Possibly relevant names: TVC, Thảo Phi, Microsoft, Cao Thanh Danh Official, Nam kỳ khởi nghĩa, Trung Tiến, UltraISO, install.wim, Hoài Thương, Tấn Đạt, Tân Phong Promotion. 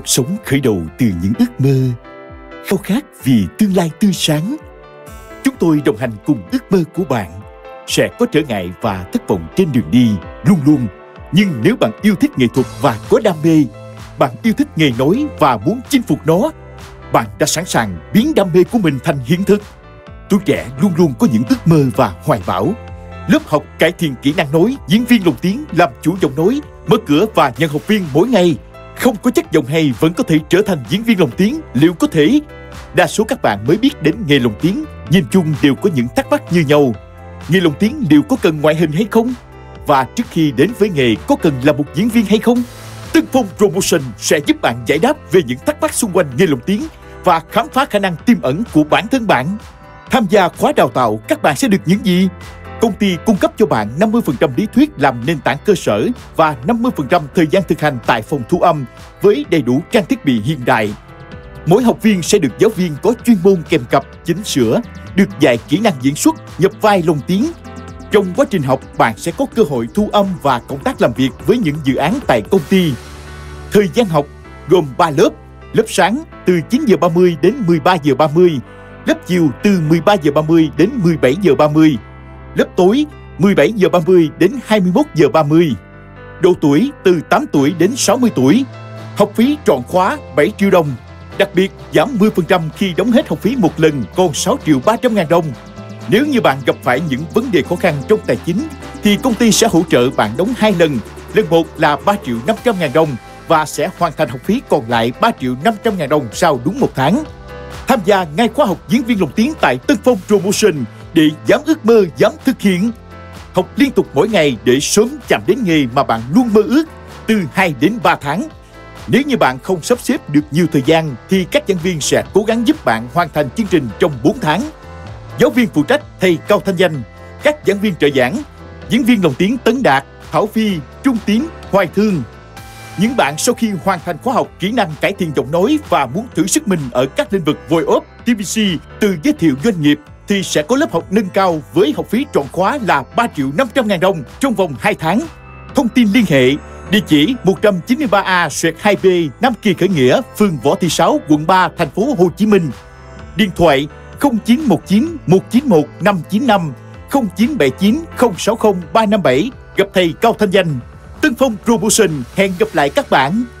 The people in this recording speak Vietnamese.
Cuộc sống khởi đầu từ những ước mơ, khao khát vì tương lai tươi sáng. Chúng tôi đồng hành cùng ước mơ của bạn. Sẽ có trở ngại và thất vọng trên đường đi, luôn luôn. Nhưng nếu bạn yêu thích nghệ thuật và có đam mê, bạn yêu thích nghề nói và muốn chinh phục nó, bạn đã sẵn sàng biến đam mê của mình thành hiện thực. Tuổi trẻ luôn luôn có những ước mơ và hoài bão. Lớp học cải thiện kỹ năng nói, diễn viên lồng tiếng làm chủ giọng nói, mở cửa và nhận học viên mỗi ngày. Không có chất giọng hay vẫn có thể trở thành diễn viên lồng tiếng, liệu có thể? Đa số các bạn mới biết đến nghề lồng tiếng, nhìn chung đều có những thắc mắc như nhau. Nghề lồng tiếng liệu có cần ngoại hình hay không? Và trước khi đến với nghề có cần là một diễn viên hay không? Tân Phong Promotion sẽ giúp bạn giải đáp về những thắc mắc xung quanh nghề lồng tiếng và khám phá khả năng tiềm ẩn của bản thân bạn. Tham gia khóa đào tạo, các bạn sẽ được những gì? Công ty cung cấp cho bạn 50% lý thuyết làm nền tảng cơ sở và 50% thời gian thực hành tại phòng thu âm với đầy đủ trang thiết bị hiện đại. Mỗi học viên sẽ được giáo viên có chuyên môn kèm cặp, chỉnh sửa, được dạy kỹ năng diễn xuất, nhập vai lồng tiếng. Trong quá trình học, bạn sẽ có cơ hội thu âm và cộng tác làm việc với những dự án tại công ty. Thời gian học gồm 3 lớp, lớp sáng từ 9h30 đến 13h30, lớp chiều từ 13h30 đến 17h30, lớp tối 17h30 đến 21h30, độ tuổi từ 8 tuổi đến 60 tuổi, học phí trọn khóa 7 triệu đồng, đặc biệt giảm 10% khi đóng hết học phí một lần còn 6.300.000 đồng. Nếu như bạn gặp phải những vấn đề khó khăn trong tài chính thì công ty sẽ hỗ trợ bạn đóng 2 lần, lần 1 là 3.500.000 đồng và sẽ hoàn thành học phí còn lại 3.500.000 đồng sau đúng 1 tháng. Tham gia ngay khóa học diễn viên lồng tiếng tại Tân Phong Promotion để dám ước mơ, dám thực hiện. Học liên tục mỗi ngày để sớm chạm đến nghề mà bạn luôn mơ ước, từ 2 đến 3 tháng. Nếu như bạn không sắp xếp được nhiều thời gian thì các giảng viên sẽ cố gắng giúp bạn hoàn thành chương trình trong 4 tháng. Giáo viên phụ trách thầy Cao Thanh Danh, các giảng viên trợ giảng, diễn viên lồng tiếng Tấn Đạt, Thảo Phi, Trung Tiến, Hoài Thương. Những bạn sau khi hoàn thành khóa học kỹ năng cải thiện giọng nói và muốn thử sức mình ở các lĩnh vực voice-off, TVC từ giới thiệu doanh nghiệp thì sẽ có lớp học nâng cao với học phí trọn khóa là 3.500.000 đồng trong vòng 2 tháng. Thông tin liên hệ, địa chỉ 193A/2B, Nam Kỳ Khởi Nghĩa, phường Võ Thị Sáu, quận 3, thành phố Hồ Chí Minh. Điện thoại 0919 191 595, 0979 060 357, gặp thầy Cao Thanh Danh. Tân Phong Promotion hẹn gặp lại các bạn.